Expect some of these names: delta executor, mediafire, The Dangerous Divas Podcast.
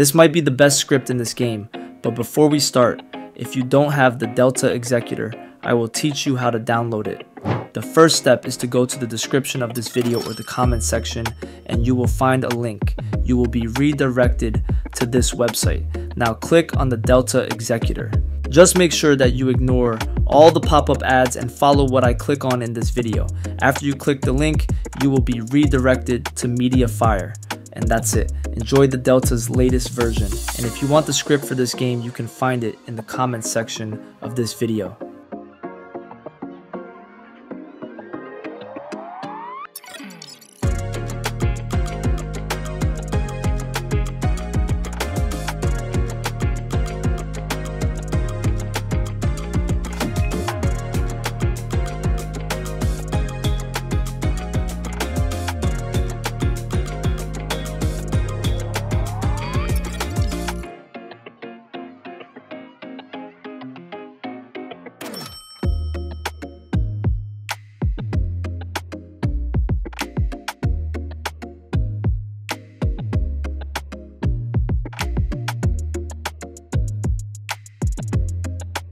This might be the best script in this game, but before we start, if you don't have the Delta Executor, I will teach you how to download it. The first step is to go to the description of this video or the comment section, and you will find a link. You will be redirected to this website. Now click on the Delta Executor. Just make sure that you ignore all the pop-up ads and follow what I click on in this video. After you click the link, you will be redirected to Mediafire. And that's it. Enjoy the Delta's latest version. And if you want the script for this game, you can find it in the comments section of this video.